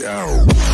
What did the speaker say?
Yo.